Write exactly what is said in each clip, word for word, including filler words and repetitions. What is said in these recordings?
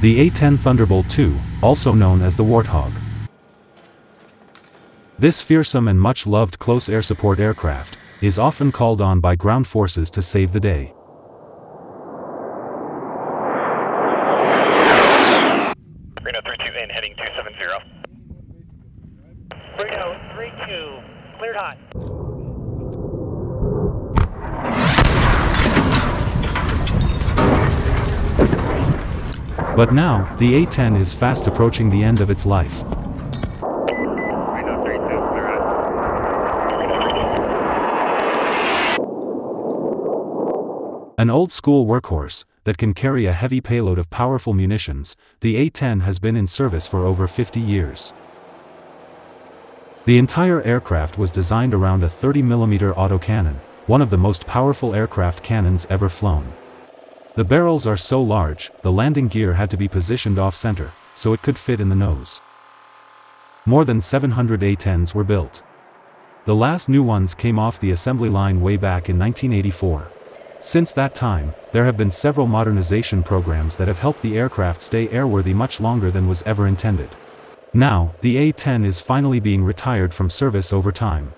The A ten Thunderbolt two, also known as the Warthog. This fearsome and much-loved close air support aircraft is often called on by ground forces to save the day. But now, the A ten is fast approaching the end of its life. An old-school workhorse that can carry a heavy payload of powerful munitions, the A ten has been in service for over fifty years. The entire aircraft was designed around a thirty millimeter autocannon, one of the most powerful aircraft cannons ever flown. The barrels are so large, the landing gear had to be positioned off-center, so it could fit in the nose. More than seven hundred A tens were built. The last new ones came off the assembly line way back in nineteen eighty-four. Since that time, there have been several modernization programs that have helped the aircraft stay airworthy much longer than was ever intended. Now, the A ten is finally being retired from service over time.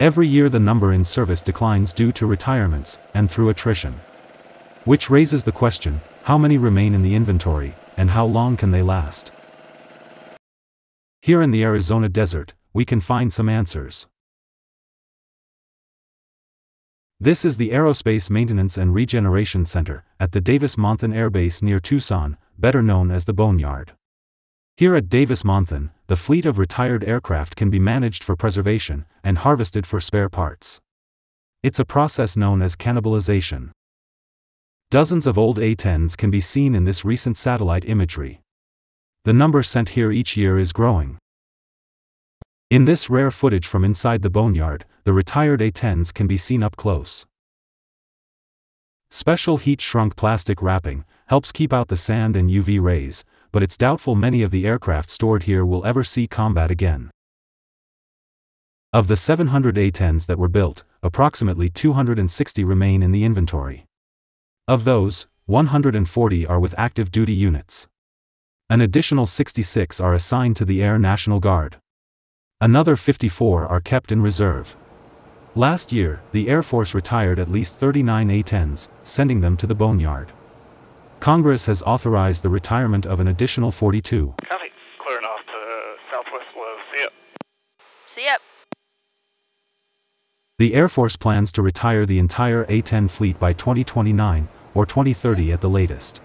Every year the number in service declines due to retirements, and through attrition. Which raises the question, how many remain in the inventory, and how long can they last? Here in the Arizona desert, we can find some answers. This is the Aerospace Maintenance and Regeneration Center, at the Davis-Monthan Air Base near Tucson, better known as the Boneyard. Here at Davis-Monthan, the fleet of retired aircraft can be managed for preservation, and harvested for spare parts. It's a process known as cannibalization. Dozens of old A tens can be seen in this recent satellite imagery. The number sent here each year is growing. In this rare footage from inside the Boneyard, the retired A tens can be seen up close. Special heat-shrunk plastic wrapping helps keep out the sand and U V rays, but it's doubtful many of the aircraft stored here will ever see combat again. Of the seven hundred A tens that were built, approximately two hundred sixty remain in the inventory. Of those, one hundred forty are with active duty units. An additional sixty-six are assigned to the Air National Guard. Another fifty-four are kept in reserve. Last year, the Air Force retired at least thirty-nine A tens, sending them to the Boneyard. Congress has authorized the retirement of an additional forty-two. Copy. Clearing off to southwest low. See up. See up. The Air Force plans to retire the entire A ten fleet by twenty twenty-nine, or twenty thirty at the latest.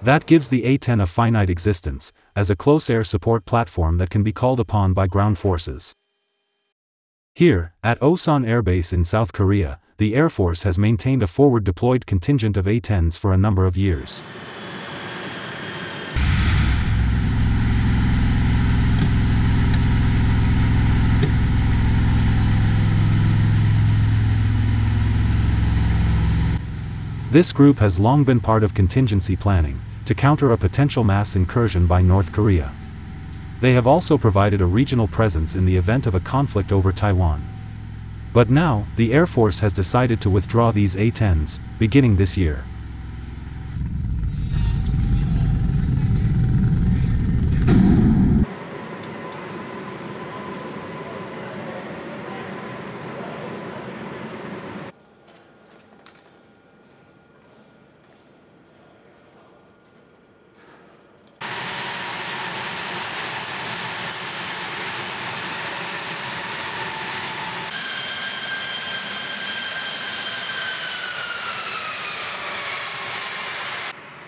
That gives the A ten a finite existence, as a close air support platform that can be called upon by ground forces. Here, at Osan Air Base in South Korea, the Air Force has maintained a forward-deployed contingent of A tens for a number of years. This group has long been part of contingency planning, to counter a potential mass incursion by North Korea. They have also provided a regional presence in the event of a conflict over Taiwan. But now, the Air Force has decided to withdraw these A tens, beginning this year.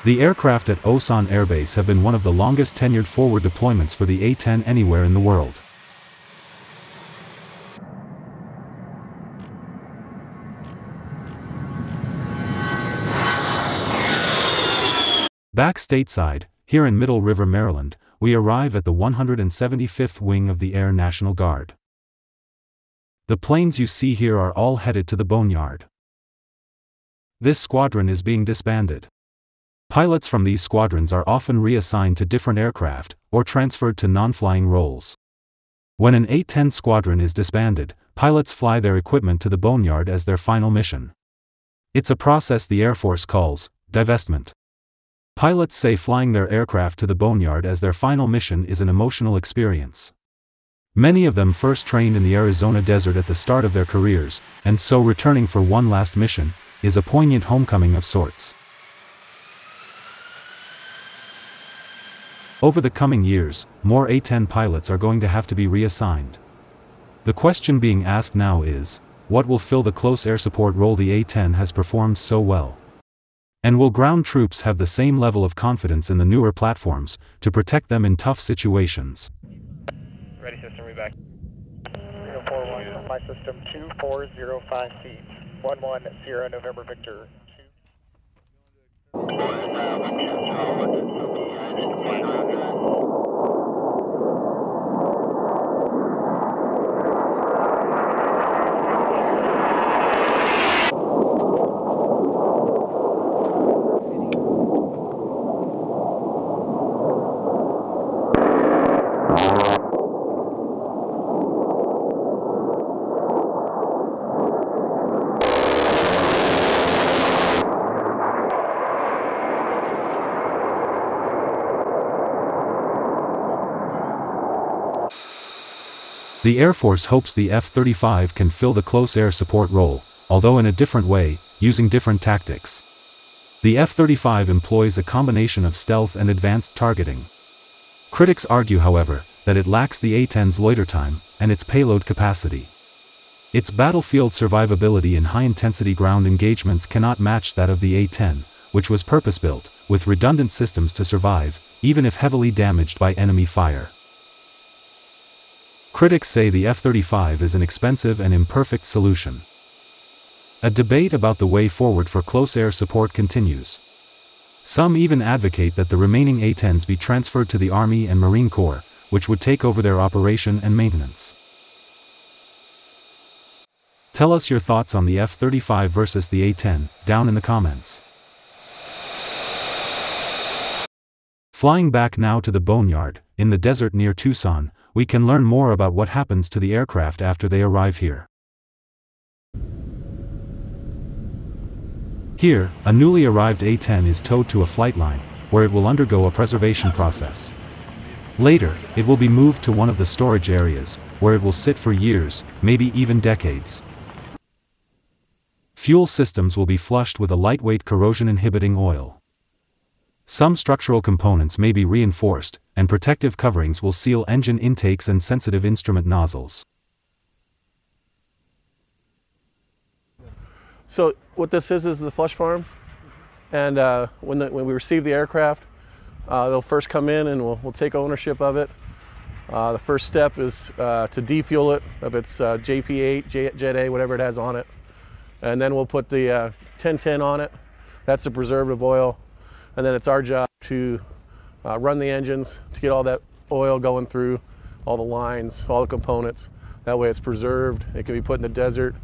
The aircraft at Osan Air Base have been one of the longest-tenured forward deployments for the A ten anywhere in the world. Back stateside, here in Middle River, Maryland, we arrive at the one hundred seventy-fifth Wing of the Air National Guard. The planes you see here are all headed to the Boneyard. This squadron is being disbanded. Pilots from these squadrons are often reassigned to different aircraft, or transferred to non-flying roles. When an A ten squadron is disbanded, pilots fly their equipment to the Boneyard as their final mission. It's a process the Air Force calls divestment. Pilots say flying their aircraft to the Boneyard as their final mission is an emotional experience. Many of them first trained in the Arizona desert at the start of their careers, and so returning for one last mission is a poignant homecoming of sorts. Over the coming years, more A ten pilots are going to have to be reassigned. The question being asked now is, what will fill the close air support role the A ten has performed so well? And will ground troops have the same level of confidence in the newer platforms to protect them in tough situations? Ready system, read back. zero four one, supply system two four zero five feet. one one zero November Victor. The Air Force hopes the F thirty-five can fill the close air support role, although in a different way, using different tactics. The F thirty-five employs a combination of stealth and advanced targeting. Critics argue, however, that it lacks the A ten's loiter time and its payload capacity. Its battlefield survivability in high-intensity ground engagements cannot match that of the A ten, which was purpose-built, with redundant systems to survive, even if heavily damaged by enemy fire. Critics say the F thirty-five is an expensive and imperfect solution. A debate about the way forward for close air support continues. Some even advocate that the remaining A tens be transferred to the Army and Marine Corps, which would take over their operation and maintenance. Tell us your thoughts on the F thirty-five versus the A ten, down in the comments. Flying back now to the Boneyard, in the desert near Tucson, we can learn more about what happens to the aircraft after they arrive here. Here, a newly arrived A ten is towed to a flight line, where it will undergo a preservation process. Later, it will be moved to one of the storage areas, where it will sit for years, maybe even decades. Fuel systems will be flushed with a lightweight corrosion-inhibiting oil. Some structural components may be reinforced, and protective coverings will seal engine intakes and sensitive instrument nozzles. So what this is is the flush farm, and uh, when, the, when we receive the aircraft, uh, they'll first come in and we'll, we'll take ownership of it. Uh, the first step is uh, to defuel it of its uh, J P eight, Jet-A, whatever it has on it, and then we'll put the uh, ten ten on it. That's the preservative oil. And then it's our job to uh, run the engines to get all that oil going through all the lines, all the components. That way it's preserved, it can be put in the desert.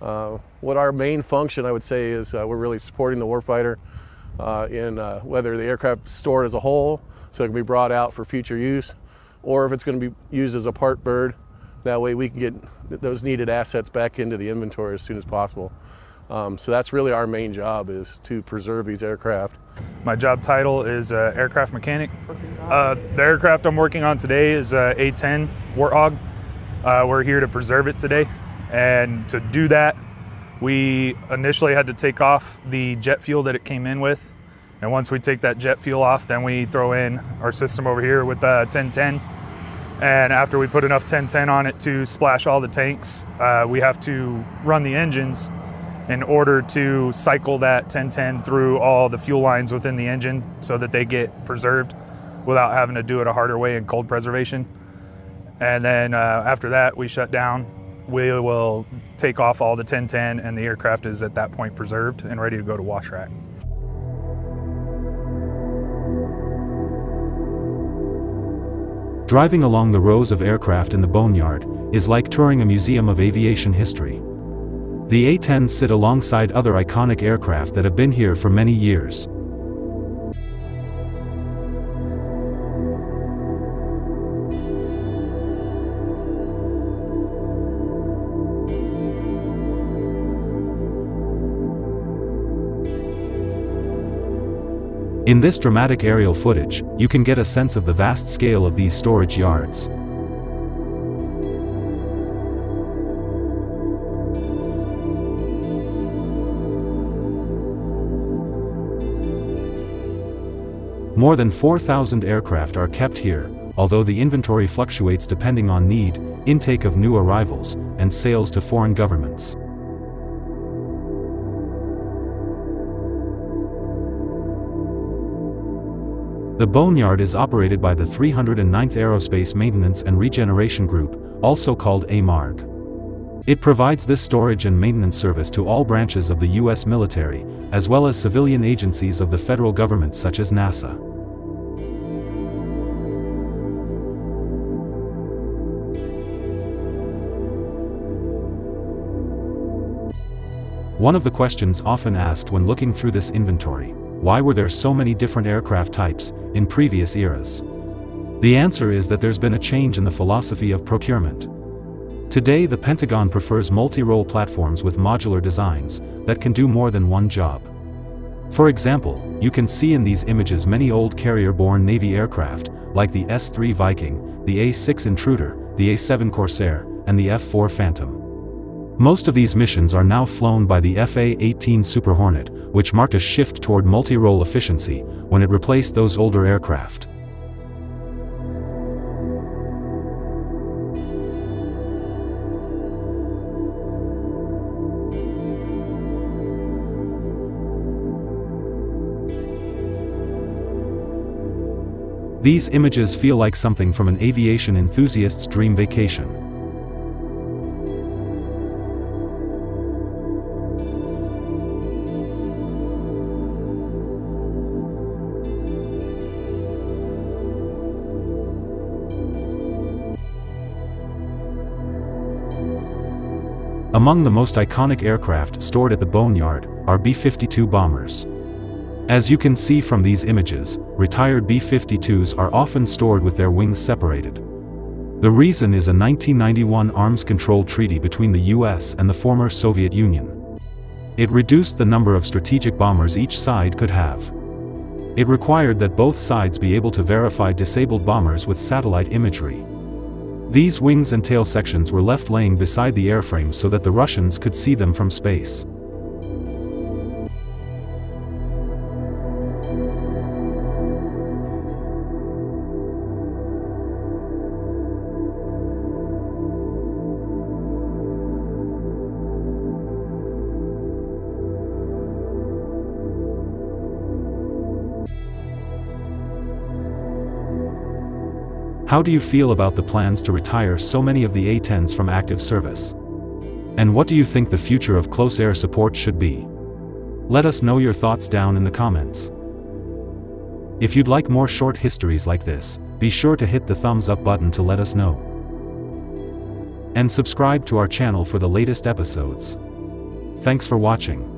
Uh, what our main function, I would say, is uh, we're really supporting the warfighter uh, in uh, whether the aircraft is stored as a whole, so it can be brought out for future use, or if it's going to be used as a part bird. That way we can get those needed assets back into the inventory as soon as possible. Um, so that's really our main job, is to preserve these aircraft. My job title is uh, aircraft mechanic. Uh, the aircraft I'm working on today is uh, A ten Warthog. Uh, we're here to preserve it today, and to do that we initially had to take off the jet fuel that it came in with, and once we take that jet fuel off, then we throw in our system over here with uh, ten ten, and after we put enough ten ten on it to splash all the tanks, uh, we have to run the engines in order to cycle that ten ten through all the fuel lines within the engine so that they get preserved without having to do it a harder way in cold preservation. And then uh, after that we shut down. We will take off all the ten ten, and the aircraft is at that point preserved and ready to go to wash rack. Driving along the rows of aircraft in the Boneyard is like touring a museum of aviation history. The A tens sit alongside other iconic aircraft that have been here for many years. In this dramatic aerial footage, you can get a sense of the vast scale of these storage yards. More than four thousand aircraft are kept here, although the inventory fluctuates depending on need, intake of new arrivals, and sales to foreign governments. The Boneyard is operated by the three oh ninth Aerospace Maintenance and Regeneration Group, also called A MARG. It provides this storage and maintenance service to all branches of the U S military, as well as civilian agencies of the federal government such as NASA. One of the questions often asked when looking through this inventory: why were there so many different aircraft types in previous eras? The answer is that there's been a change in the philosophy of procurement. Today, the Pentagon prefers multi-role platforms with modular designs that can do more than one job. For example, you can see in these images many old carrier-borne Navy aircraft, like the S three Viking, the A six Intruder, the A seven Corsair, and the F four Phantom. Most of these missions are now flown by the F A eighteen Super Hornet, which marked a shift toward multi-role efficiency when it replaced those older aircraft. These images feel like something from an aviation enthusiast's dream vacation. Among the most iconic aircraft stored at the Boneyard are B fifty-two bombers. As you can see from these images, retired B fifty-twos are often stored with their wings separated. The reason is a nineteen ninety-one arms control treaty between the U S and the former Soviet Union. It reduced the number of strategic bombers each side could have. It required that both sides be able to verify disabled bombers with satellite imagery. These wings and tail sections were left laying beside the airframe so that the Russians could see them from space. How do you feel about the plans to retire so many of the A tens from active service? And what do you think the future of close air support should be? Let us know your thoughts down in the comments. If you'd like more short histories like this, be sure to hit the thumbs up button to let us know. And subscribe to our channel for the latest episodes. Thanks for watching.